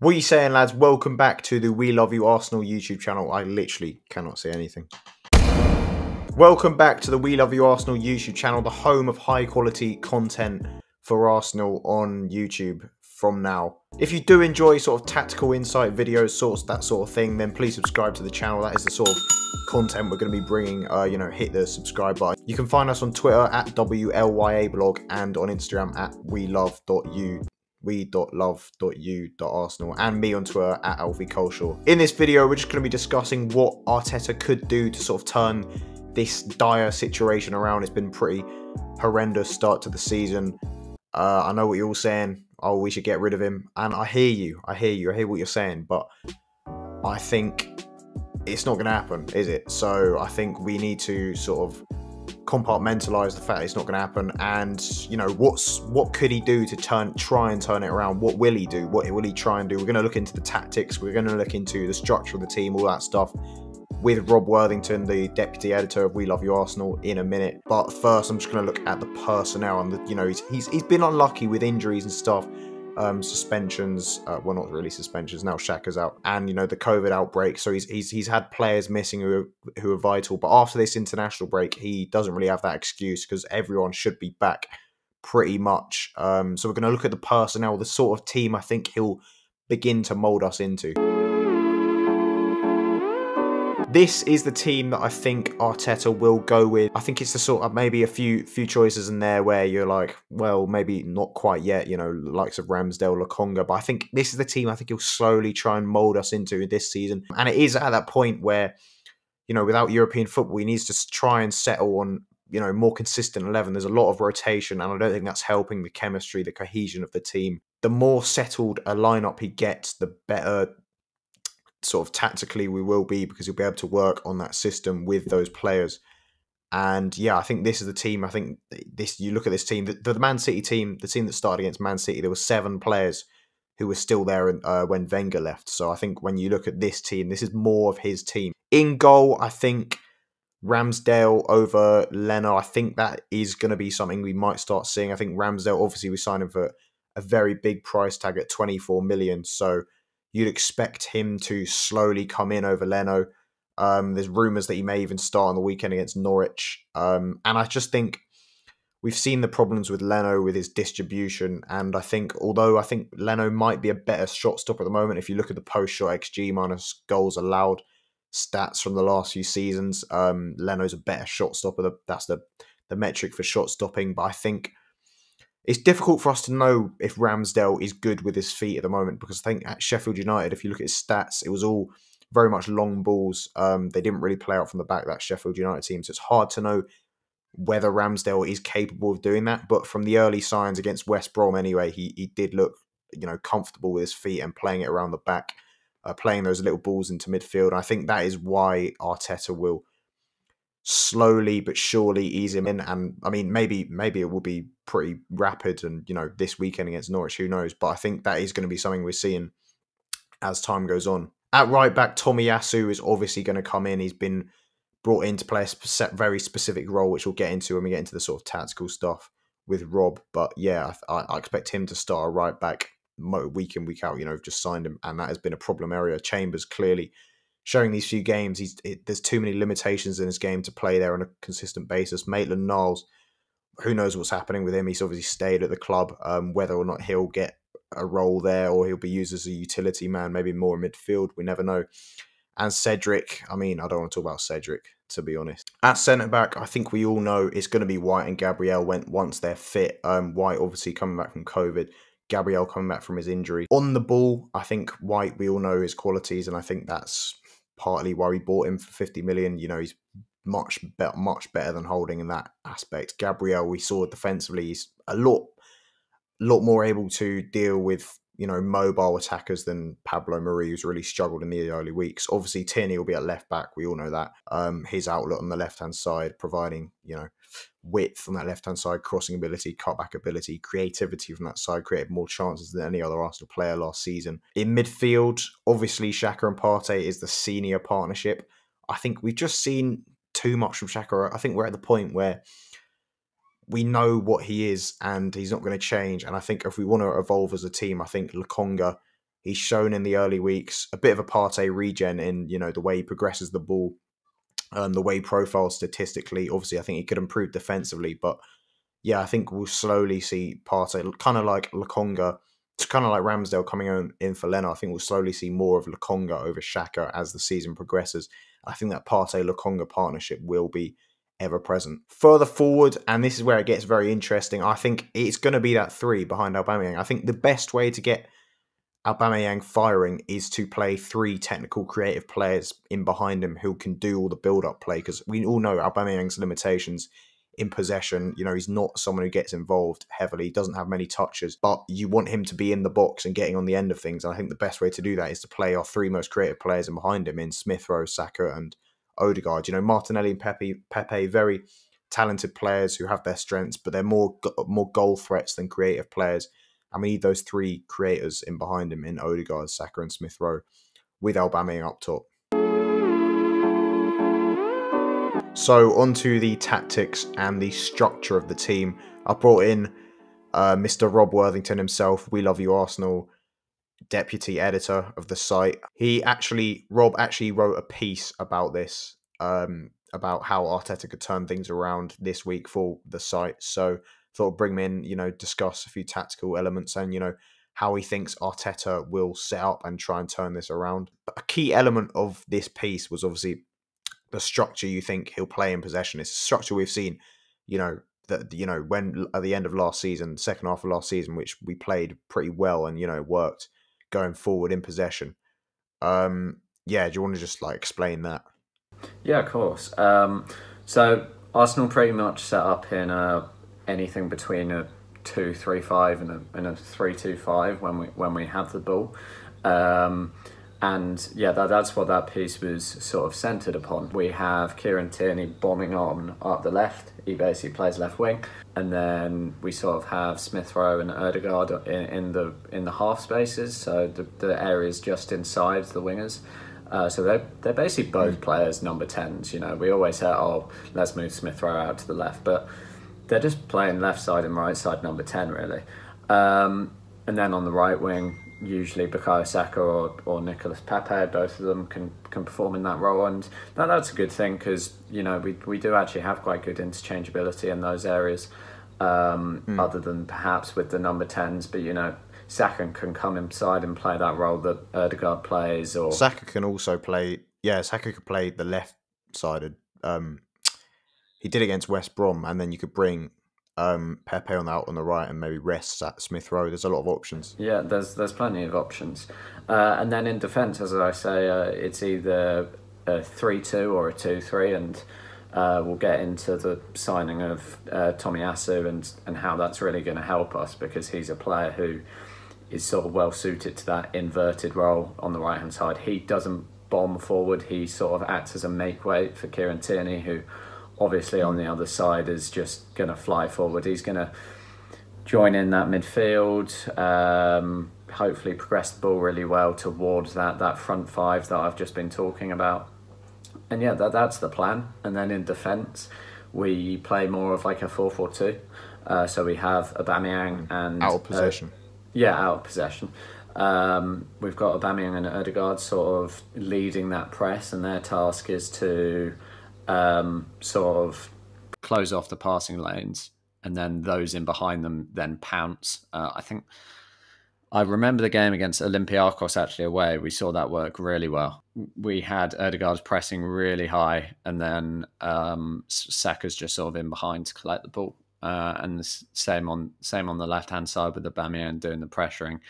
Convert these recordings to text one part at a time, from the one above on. What are you saying, lads? Welcome back to the We Love You Arsenal YouTube channel. I literally cannot see anything. Welcome back to the We Love You Arsenal YouTube channel, the home of high quality content for Arsenal on YouTube from now. If you do enjoy sort of tactical insight videos, that sort of thing, then please subscribe to the channel. That is the sort of content we're going to be bringing. You know, hit the subscribe button. You can find us on Twitter at WLYABlog and on Instagram at we.love.u.arsenal and me on Twitter at Alfie Culshaw. In this video, we're just going to be discussing what Arteta could do to sort of turn this dire situation around. It's been a pretty horrendous start to the season. I know what you're all saying. Oh, we should get rid of him. And I hear you. I hear what you're saying. But I think it's not going to happen, is it? So I think we need to sort of compartmentalize the fact it's not going to happen, and you know, what could he do to try and turn it around? What will he do? What will he try and do? We're going to look into the tactics, we're going to look into the structure of the team, all that stuff, with Rob Worthington, the deputy editor of We Love You Arsenal, in a minute. But first, I'm just going to look at the personnel, and you know, he's been unlucky with injuries and stuff, suspensions. Well, not really suspensions. Now Xhaka's out, and you know, the COVID outbreak. So he's had players missing who are vital. But after this international break, he doesn't really have that excuse because everyone should be back pretty much. So we're going to look at the personnel, the sort of team I think he'll begin to mould us into. This is the team that I think Arteta will go with. I think it's the sort of maybe a few choices in there where you're like, well, maybe not quite yet, you know, the likes of Ramsdale, Lokonga. But I think this is the team I think he'll slowly try and mould us into this season. And it is at that point where, you know, without European football, he needs to try and settle on, you know, more consistent 11. There's a lot of rotation, and I don't think that's helping the chemistry, the cohesion of the team. The more settled a lineup he gets, the better sort of tactically we will be, because you'll be able to work on that system with those players. And yeah, I think this is the team. I think this, you look at this team, the Man City team, the team that started against Man City, there were 7 players who were still there when Wenger left. So I think when you look at this team, this is more of his team. In goal, I think Ramsdale over Leno. I think that is going to be something we might start seeing. I think Ramsdale, obviously, we signed him for a very big price tag at 24 million. So you'd expect him to slowly come in over Leno. There's rumours that he may even start on the weekend against Norwich. And I just think we've seen the problems with Leno, with his distribution. And I think, although I think Leno might be a better shot stopper at the moment, if you look at the post-shot XG minus goals allowed stats from the last few seasons, Leno's a better shot stopper. That's the metric for shot stopping. But I think it's difficult for us to know if Ramsdale is good with his feet at the moment, because I think at Sheffield United, if you look at his stats, it was all very much long balls. They didn't really play out from the back, that Sheffield United team. So it's hard to know whether Ramsdale is capable of doing that. But from the early signs against West Brom anyway, he did look, you know, comfortable with his feet and playing it around the back, playing those little balls into midfield. And I think that is why Arteta will slowly but surely ease him in. And I mean, maybe it will be pretty rapid, and you know, this weekend against Norwich, who knows? But I think that is going to be something we're seeing as time goes on. At right back, Tomiyasu is obviously going to come in. He's been brought in to play a very specific role, which we'll get into when we get into the sort of tactical stuff with Rob. But yeah, I expect him to start a right back week in, week out. You know, just signed him, and that has been a problem area. Chambers clearly showing these few games, there's too many limitations in his game to play there on a consistent basis. Maitland-Niles, who knows what's happening with him? He's obviously stayed at the club. Whether or not he'll get a role there, or he'll be used as a utility man, maybe more in midfield, we never know. And Cedric, I mean, I don't want to talk about Cedric, to be honest. At centre-back, I think we all know it's going to be White and Gabriel once they're fit. White obviously coming back from COVID. Gabriel coming back from his injury. On the ball, I think White, we all know his qualities, and I think that's partly why we bought him for 50 million. You know, he's much better than Holding in that aspect. Gabriel, we saw defensively, he's a lot more able to deal with, you know, mobile attackers than Pablo Mari, who's really struggled in the early weeks. Obviously, Tierney will be at left back. We all know that. His outlet on the left-hand side, providing, you know, width on that left-hand side, crossing ability, cutback ability, creativity from that side, created more chances than any other Arsenal player last season. In midfield, obviously, Xhaka and Partey is the senior partnership. I think we've just seen too much from Xhaka. I think we're at the point where we know what he is, and he's not going to change. And I think if we want to evolve as a team, I think Lokonga, He's shown in the early weeks a bit of a Partey regen in, you know, the way he progresses the ball, the way he profiles statistically. Obviously, I think he could improve defensively, but yeah, I think we'll slowly see Partey, kind of like Lokonga, kind of like Ramsdale coming in for Leno. I think we'll slowly see more of Lokonga over Xhaka as the season progresses. I think that Partey-Lokonga partnership will be ever present. Further forward, and this is where it gets very interesting, I think it's going to be that three behind Aubameyang. I think the best way to get Aubameyang firing is to play three technical creative players in behind him who can do all the build-up play, because we all know Aubameyang's limitations in possession. You know, he's not someone who gets involved heavily, he doesn't have many touches, but you want him to be in the box and getting on the end of things. And I think the best way to do that is to play our three most creative players in behind him in Smith Rowe, Saka and Ødegaard. You know, Martinelli and Pepe, very talented players who have their strengths, but they're more goal threats than creative players. And we need those three creators in behind him in Ødegaard, Saka and Smith Rowe, with Aubameyang up top. So onto the tactics and the structure of the team. I brought in Mr. Rob Worthington himself, We Love You Arsenal deputy editor of the site. Rob actually wrote a piece about this, about how Arteta could turn things around this week for the site. So thought I'd bring him in, you know, discuss a few tactical elements and, you know, how he thinks Arteta will set up and try and turn this around. But a key element of this piece was obviously the structure you think he'll play in possession. It's a structure we've seen, you know, that, you know, when at the end of last season, second half of last season, which we played pretty well and, you know, worked going forward in possession. Yeah, do you want to just like explain that? Yeah, of course. So Arsenal pretty much set up in anything between a 2-3-5 and a 3-2-5 when we have the ball. And yeah, that's what that piece was sort of centred upon. We have Kieran Tierney bombing on up the left. He basically plays left wing, and then we sort of have Smith Rowe and Ødegaard in the half spaces, so the areas just inside the wingers. So they're basically both players number 10s. You know, we always say, oh, let's move Smith Rowe out to the left, but they're just playing left side and right side number 10 really. And then on the right wing, usually Bukayo Saka or Nicolas Pepe, both of them can perform in that role, and that's a good thing because, you know, we do actually have quite good interchangeability in those areas, other than perhaps with the number 10s. But, you know, Saka can come inside and play that role that Ødegaard plays, or Saka can also play. Yeah, Saka could play the left-sided. He did against West Brom, and then you could bring Pepe out on the right and maybe rests at Smith Rowe. There's a lot of options. Yeah, there's plenty of options. And then in defence, as I say, it's either a 3-2 or a 2-3, and we'll get into the signing of Tomiyasu and how that's really going to help us, because he's a player who is sort of well suited to that inverted role on the right hand side. He doesn't bomb forward, he sort of acts as a make weight for Kieran Tierney, who obviously on the other side is just going to fly forward. He's going to join in that midfield, hopefully progress the ball really well towards that front five that I've just been talking about. And yeah, that's the plan. And then in defence, we play more of like a 4-4-2. So we have Aubameyang and... out of possession. Out of possession. We've got Aubameyang and Ødegaard sort of leading that press, and their task is to... sort of close off the passing lanes, and then those in behind them then pounce. I think I remember the game against Olympiacos actually away. We saw that work really well. We had Ødegaard pressing really high, and then Saka's just sort of in behind to collect the ball. And the same on the left hand side with Aubameyang doing the pressuring.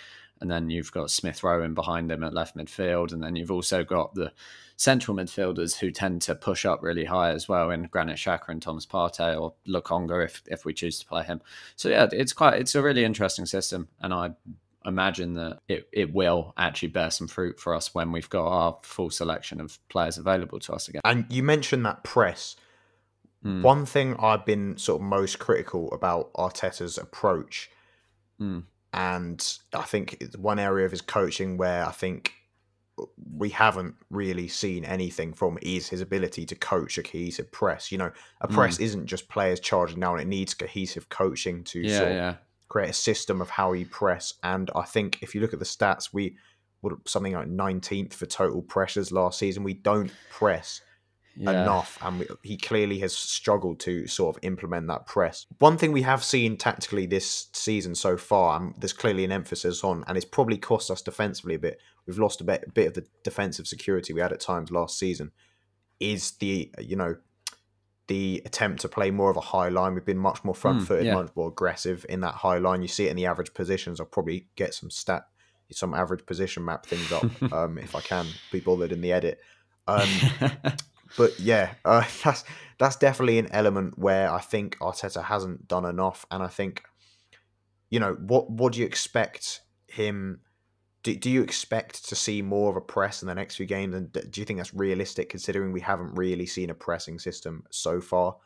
And then you've got Smith Rowe in behind him at left midfield. And then you've also got the central midfielders who tend to push up really high as well, in Granit Xhaka and Thomas Partey, or Lokonga if we choose to play him. So yeah, it's a really interesting system. And I imagine that it will actually bear some fruit for us when we've got our full selection of players available to us again. And you mentioned that press. One thing I've been sort of most critical about Arteta's approach, and I think it's one area of his coaching where I think we haven't really seen anything from, is his ability to coach a cohesive press. You know, a press isn't just players charging down. It needs cohesive coaching to sort of create a system of how you press. And I think if you look at the stats, we something like 19th for total pressures last season. We don't press enough, and he clearly has struggled to sort of implement that press. One thing we have seen tactically this season so far, and there's clearly an emphasis on, and it's probably cost us defensively a bit, we've lost a bit of the defensive security we had at times last season, is the, you know, the attempt to play more of a high line. We've been much more front-footed, much more aggressive in that high line. You see it in the average positions. I'll probably get some average position map things up if I can be bothered in the edit. But yeah, that's definitely an element where I think Arteta hasn't done enough. And I think, you know, what do you expect him... Do you expect to see more of a press in the next few games? And do you think that's realistic, considering we haven't really seen a pressing system so far?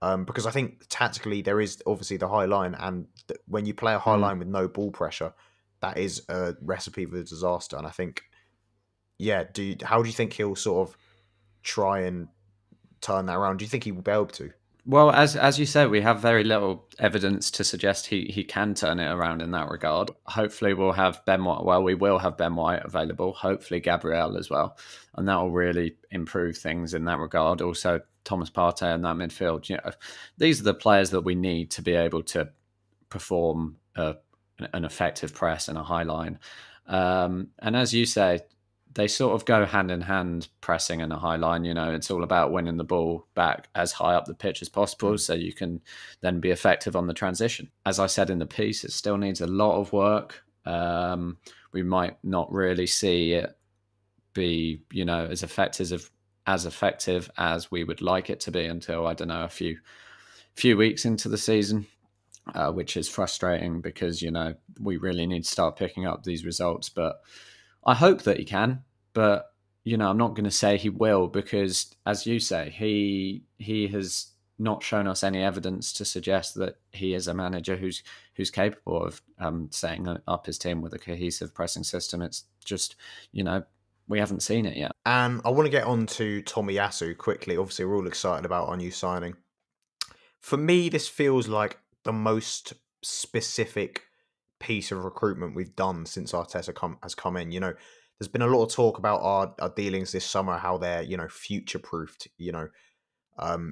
Because I think tactically there is obviously the high line, and when you play a high line with no ball pressure, that is a recipe for disaster. And I think, yeah, how do you think he'll sort of try and turn that around? Do you think he will be able to? Well, as you said, we have very little evidence to suggest he can turn it around in that regard. Hopefully we'll have Ben White. Well, we will have Ben White available, hopefully Gabriel as well. And that will really improve things in that regard. Also, Thomas Partey in that midfield. You know, these are the players that we need to be able to perform an effective press and a high line. And as you say, they sort of go hand in hand, pressing and a high line. You know, it's all about winning the ball back as high up the pitch as possible so you can then be effective on the transition. As I said in the piece, it still needs a lot of work. We might not really see it be, you know, as effective as we would like it to be until, I don't know, a few weeks into the season, which is frustrating because, you know, we really need to start picking up these results. But I hope that he can, but, you know, I'm not going to say he will because, as you say, he has not shown us any evidence to suggest that he is a manager who's capable of setting up his team with a cohesive pressing system. It's just, you know, we haven't seen it yet. And I want to get on to Tomiyasu quickly. Obviously, we're all excited about our new signing. For me, this feels like the most specific piece of recruitment we've done since Arteta has come in. You know, there's been a lot of talk about our dealings this summer, how they're, you know, future-proofed. You know,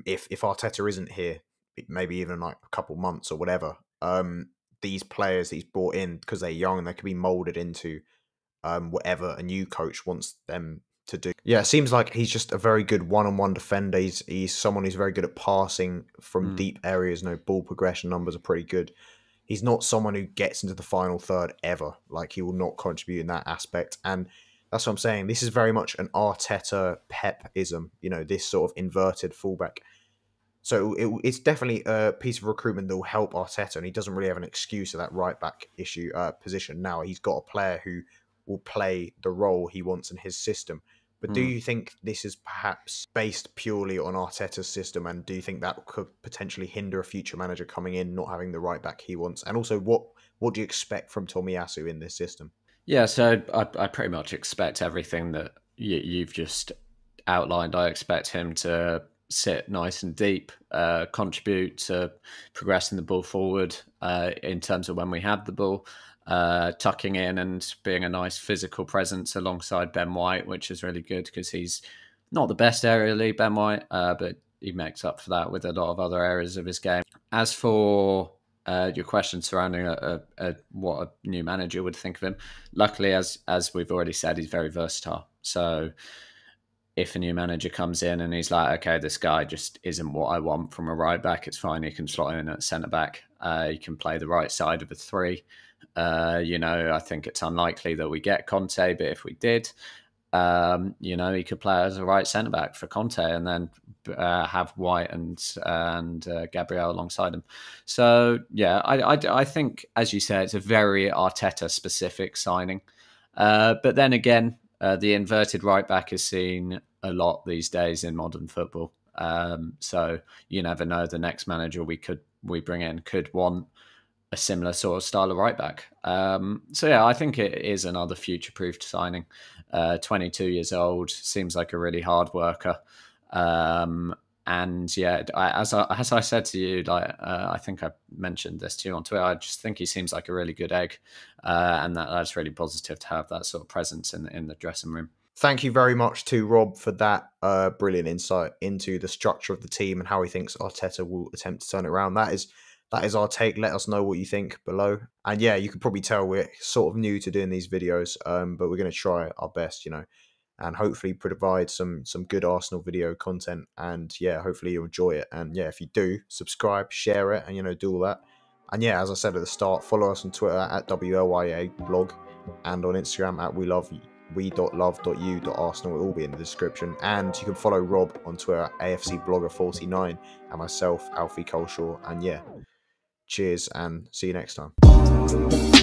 if Arteta isn't here, maybe even like a couple months or whatever, these players that he's brought in, because they're young and they can be moulded into whatever a new coach wants them to do. Yeah, it seems like he's just a very good one-on-one defender. He's someone who's very good at passing from deep areas. You know, ball progression numbers are pretty good. He's not someone who gets into the final third ever. Like, he will not contribute in that aspect. And that's what I'm saying. This is very much an Arteta Pep-ism, you know, this sort of inverted fullback. So it's definitely a piece of recruitment that will help Arteta, and he doesn't really have an excuse of that right-back issue position now. He's got a player who will play the role he wants in his system. But do you think this is perhaps based purely on Arteta's system? And do you think that could potentially hinder a future manager coming in, not having the right back he wants? And also, what do you expect from Tomiyasu in this system? Yeah, so I pretty much expect everything that you've just outlined. I expect him to sit nice and deep, contribute to progressing the ball forward in terms of when we have the ball. Tucking in and being a nice physical presence alongside Ben White, which is really good because he's not the best aerially, Ben White, but he makes up for that with a lot of other areas of his game. As for your question surrounding what a new manager would think of him, luckily, as we've already said, he's very versatile. So if a new manager comes in and he's like, okay, this guy just isn't what I want from a right back, it's fine. He can slot in at centre back. He can play the right side of a three. You know, I think it's unlikely that we get Conte, but if we did, you know, he could play as a right centre back for Conte, and then have White and Gabriel alongside him. So yeah, I think, as you say, it's a very Arteta specific signing. But then again, the inverted right back is seen a lot these days in modern football. So you never know, the next manager we bring in could want a similar sort of style of right back. So yeah, I think it is another future-proofed signing. 22 years old, seems like a really hard worker. And yeah, as I said to you, like I think I mentioned this too on Twitter, I just think he seems like a really good egg, and that's really positive to have that sort of presence in the dressing room. Thank you very much to Rob for that brilliant insight into the structure of the team and how he thinks Arteta will attempt to turn it around. That is our take. Let us know what you think below. And yeah, you can probably tell we're sort of new to doing these videos, but we're going to try our best, you know, and hopefully provide some good Arsenal video content. And yeah, hopefully you'll enjoy it. And yeah, if you do, subscribe, share it, and, you know, do all that. And yeah, as I said at the start, follow us on Twitter at WLYABlog and on Instagram at we.love.u.arsenal. It'll all be in the description. And you can follow Rob on Twitter, AFCblogger49, and myself, Alfie Culshaw. And yeah, cheers and see you next time.